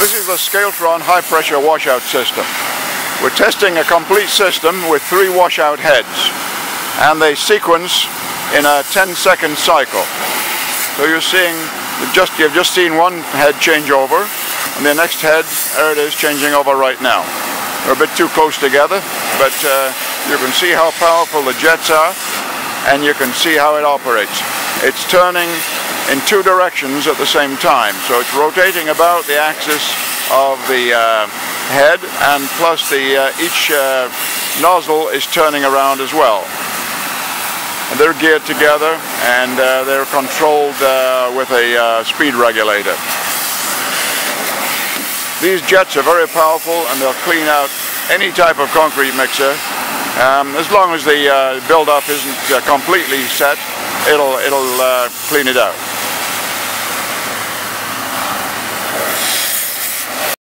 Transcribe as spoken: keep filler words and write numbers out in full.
This is the Scaletron high pressure washout system. We're testing a complete system with three washout heads, and they sequence in a ten second cycle. So you're seeing, you've just, you've just seen one head change over, and the next head, there it is, changing over right now. They're a bit too close together, but uh, you can see how powerful the jets are, and you can see how it operates. It's turning in two directions at the same time, so it's rotating about the axis of the uh, head, and plus the uh, each uh, nozzle is turning around as well. And they're geared together, and uh, they're controlled uh, with a uh, speed regulator. These jets are very powerful, and they'll clean out any type of concrete mixer. Um, as long as the uh, build-up isn't uh, completely set, it'll, it'll uh, clean it out.